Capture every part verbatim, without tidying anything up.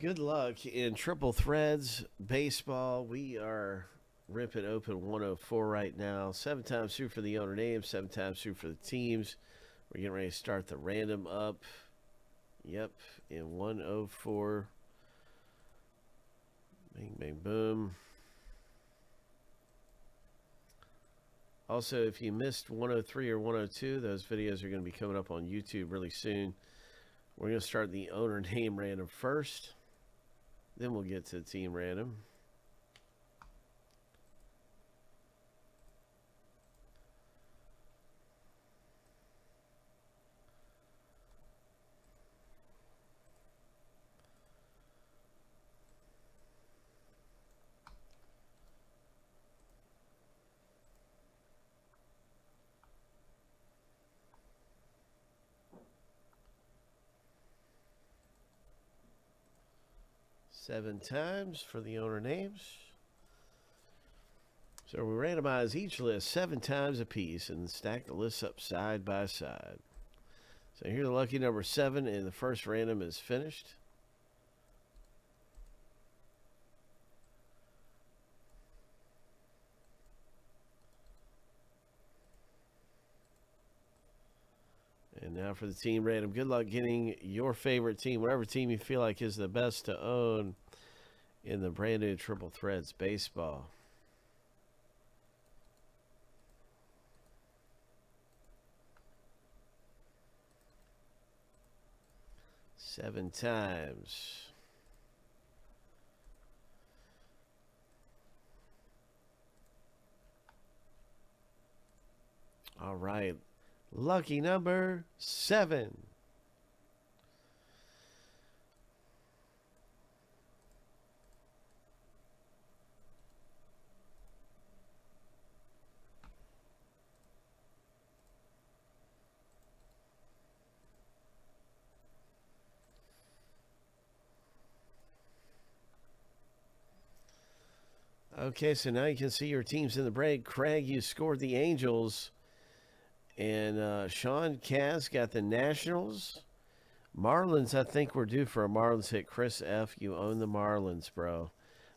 Good luck in Triple Threads Baseball. We are ripping open one oh four right now. Seven times through for the owner names, seven times through for the teams. We're getting ready to start the random up. Yep, in one oh four. Bing, bang, boom. Also, if you missed one oh three or one oh two, those videos are going to be coming up on YouTube really soon. We're going to start the owner name random first. Then we'll get to the team random. Seven times for the owner names. So we randomize each list seven times a piece and stack the lists up side by side. So here's the lucky number seven, and the first random is finished. And now for the team random. Good luck getting your favorite team, whatever team you feel like is the best to own in the brand new Triple Threads Baseball. Seven times. All right. Lucky number seven. Okay, so now you can see your teams in the break. Craig, you scored the Angels. And uh, Sean Cass got the Nationals. Marlins, I think we're due for a Marlins hit. Chris F., you own the Marlins, bro.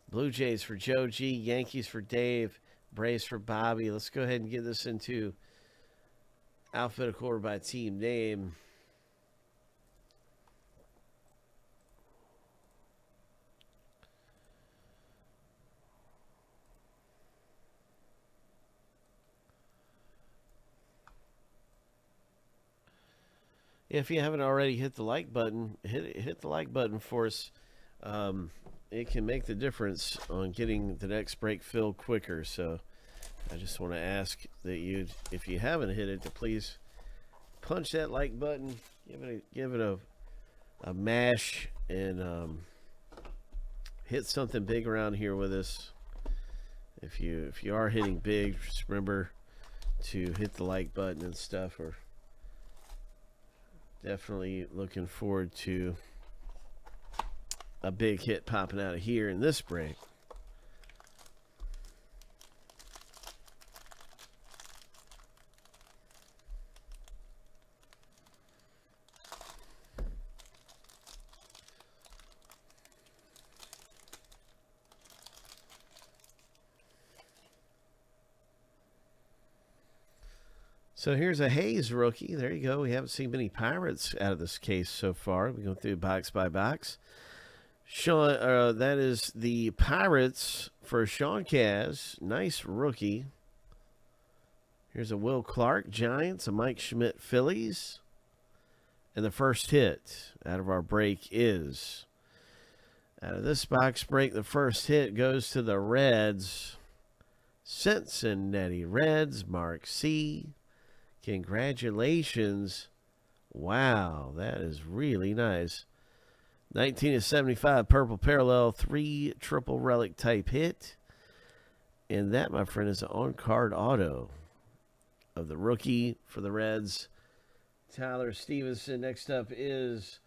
Blue Jays for Joe G. Yankees for Dave. Braves for Bobby. Let's go ahead and get this into alphabetical order by team name. If you haven't already, hit the like button. Hit hit the like button for us. Um, it can make the difference on getting the next break filled quicker. So I just want to ask that you, if you haven't hit it, to please punch that like button. Give it a, give it a a mash and um, hit something big around here with us. If you if you are hitting big, just remember to hit the like button and stuff. Or definitely looking forward to a big hit popping out of here in this break. So here's a Hayes rookie. There you go. We haven't seen many Pirates out of this case so far. We go through box by box. Sean, uh, that is the Pirates for Sean Cass. Nice rookie. Here's a Will Clark, Giants, a Mike Schmidt, Phillies. And the first hit out of our break is, out of this box break, the first hit goes to the Reds. Cincinnati Reds, Mark C. Congratulations. Wow, that is really nice. nineteen of seventy-five purple parallel, three triple relic type hit. And that, my friend, is an on-card auto of the rookie for the Reds, Tyler Stevenson. Next up is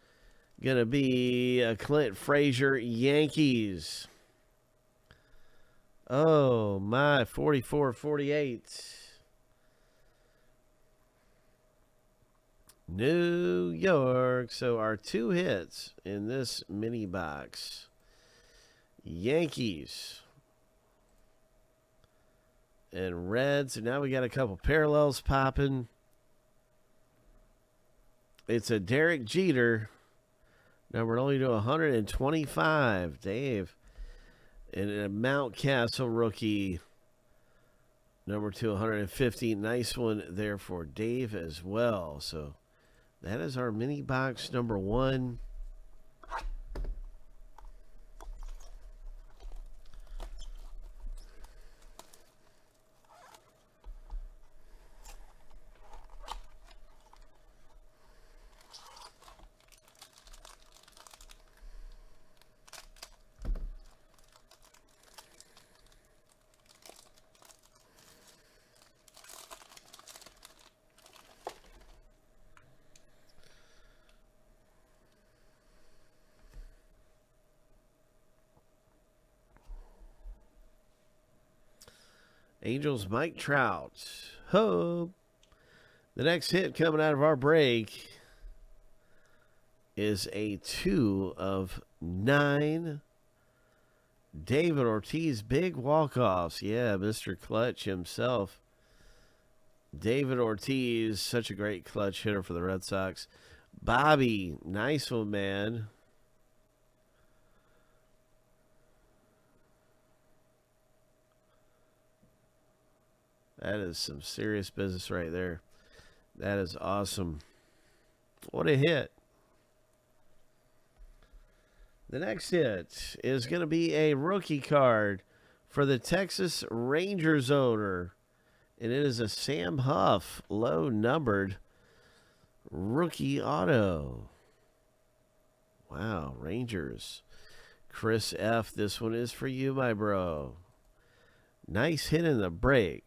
going to be a Clint Frazier, Yankees. Oh, my, forty-four forty-eight. New York. So our two hits in this mini box. Yankees and Reds. So now we got a couple parallels popping. It's a Derek Jeter. Numbered only to one hundred twenty-five. Dave. And a Mount Castle rookie. Number to one hundred fifty. Nice one there for Dave as well. So that is our mini box number one. Angels, Mike Trout. Ho! The next hit coming out of our break is a two of nine. David Ortiz, big walk-offs. Yeah, Mister Clutch himself. David Ortiz, such a great clutch hitter for the Red Sox. Bobby, nice one, man. That is some serious business right there. That is awesome. What a hit. The next hit is going to be a rookie card for the Texas Rangers owner. And it is a Sam Huff, low numbered rookie auto. Wow, Rangers. Chris F., this one is for you, my bro. Nice hit in the break.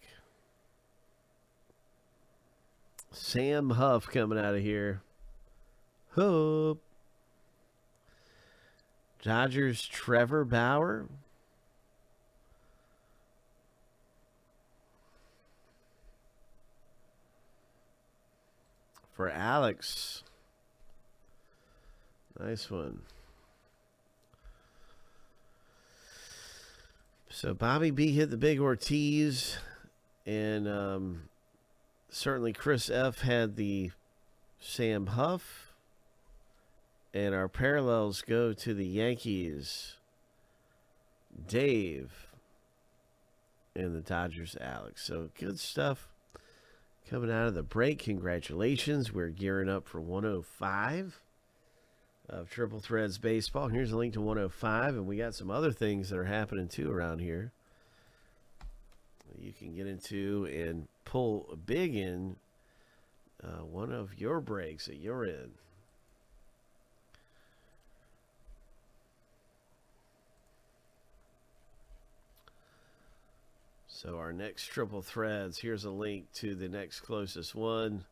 Sam Huff coming out of here. Hoop. Dodgers, Trevor Bauer. For Alex. Nice one. So Bobby B hit the big Ortiz. And um certainly Chris F. had the Sam Huff. And our parallels go to the Yankees, Dave, and the Dodgers, Alex. So good stuff coming out of the break. Congratulations. We're gearing up for one oh five of Triple Threads Baseball. Here's a link to one oh five. And we got some other things that are happening too around here. You can get into and pull big in uh, one of your breaks that you're in. So our next Triple Threads, here's a link to the next closest one.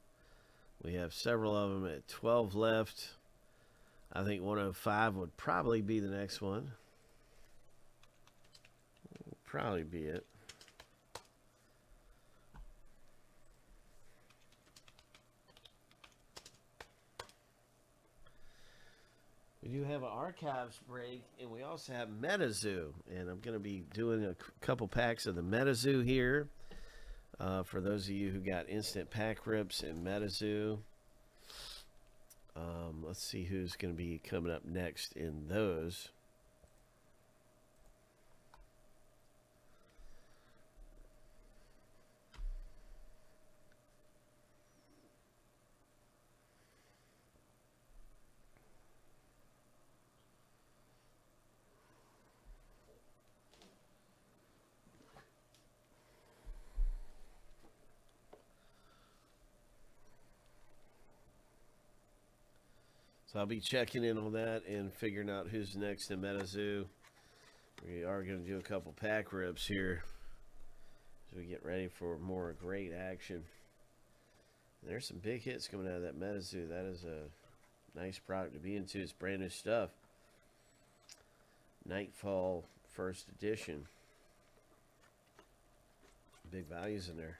We have several of them at twelve left. I think one oh five would probably be the next one. It'll probably be it. We do have an archives break, and we also have MetaZoo. And I'm going to be doing a couple packs of the MetaZoo here. Uh, for those of you who got instant pack rips in MetaZoo. Um, let's see who's going to be coming up next in those. So I'll be checking in on that and figuring out who's next in MetaZoo. We are going to do a couple pack rips here as we get ready for more great action. And there's some big hits coming out of that MetaZoo. That is a nice product to be into. It's brand new stuff. Nightfall first edition. Big values in there.